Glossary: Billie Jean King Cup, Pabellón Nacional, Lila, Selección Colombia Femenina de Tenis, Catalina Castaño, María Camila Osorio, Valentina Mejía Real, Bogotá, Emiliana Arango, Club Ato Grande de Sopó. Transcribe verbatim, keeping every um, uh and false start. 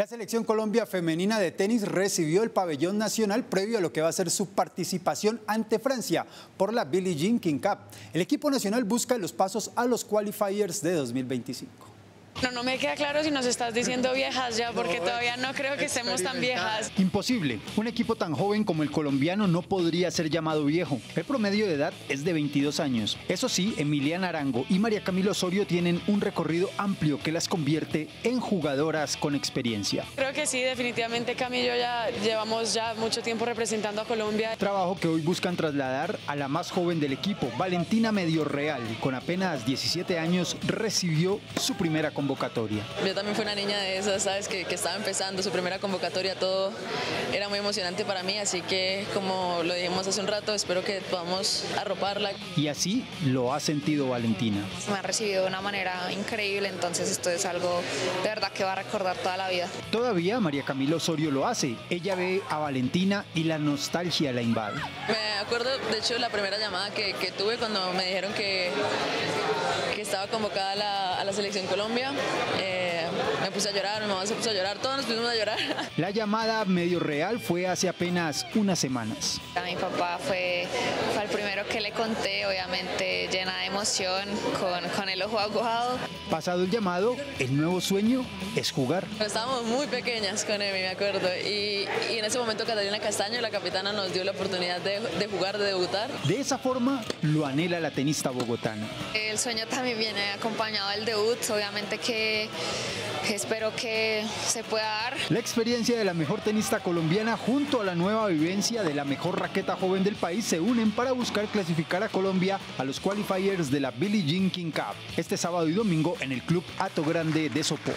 La Selección Colombia Femenina de Tenis recibió el pabellón nacional previo a lo que va a ser su participación ante Francia por la Billie Jean King Cup. El equipo nacional busca los pasos a los qualifiers de dos mil veinticinco. No, no me queda claro si nos estás diciendo viejas ya, porque todavía no creo que estemos tan viejas. Imposible. Un equipo tan joven como el colombiano no podría ser llamado viejo. El promedio de edad es de veintidós años. Eso sí, Emiliana Arango y María Camila Osorio tienen un recorrido amplio que las convierte en jugadoras con experiencia. Creo que sí, definitivamente Cami y yo ya llevamos ya mucho tiempo representando a Colombia. Trabajo que hoy buscan trasladar a la más joven del equipo, Valentina Mejía Real. Con apenas diecisiete años recibió su primera convocatoria. Yo también fui una niña de esas, sabes, que, que estaba empezando su primera convocatoria, todo era muy emocionante para mí, así que como lo dijimos hace un rato, espero que podamos arroparla. Y así lo ha sentido Valentina. Me ha recibido de una manera increíble, entonces esto es algo de verdad que va a recordar toda la vida. Todavía María Camila Osorio lo hace, ella ve a Valentina y la nostalgia la invade. Me acuerdo, de hecho, la primera llamada que, que tuve cuando me dijeron que, que estaba convocada a la, a la Selección Colombia. Eh, me puse a llorar, mi mamá se puso a llorar, todos nos pusimos a llorar. La llamada Medio Real fue hace apenas unas semanas. A mi papá fue, fue el primero que le conté, obviamente llena de emoción, con, con el ojo aguado. Pasado el llamado, el nuevo sueño es jugar. Estábamos muy pequeñas con Emi, me acuerdo, y, y en ese momento Catalina Castaño, la capitana, nos dio la oportunidad de, de jugar, de debutar. De esa forma lo anhela la tenista bogotana. El sueño también viene acompañado del debut, obviamente que Que espero que se pueda dar. La experiencia de la mejor tenista colombiana junto a la nueva vivencia de la mejor raqueta joven del país se unen para buscar clasificar a Colombia a los qualifiers de la Billie Jean King Cup este sábado y domingo en el Club Ato Grande de Sopó.